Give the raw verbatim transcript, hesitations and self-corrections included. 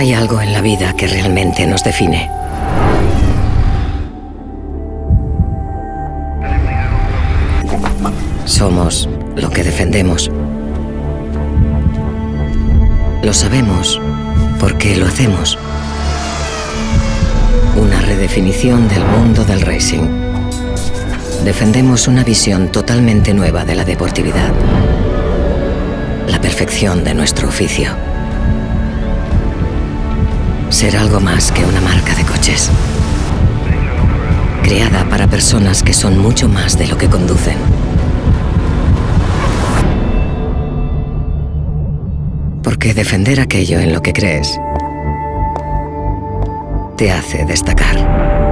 Hay algo en la vida que realmente nos define. Somos lo que defendemos. Lo sabemos porque lo hacemos. Una redefinición del mundo del racing. Defendemos una visión totalmente nueva de la deportividad. La perfección de nuestro oficio. Ser algo más que una marca de coches. Creada para personas que son mucho más de lo que conducen. Porque defender aquello en lo que crees te hace destacar.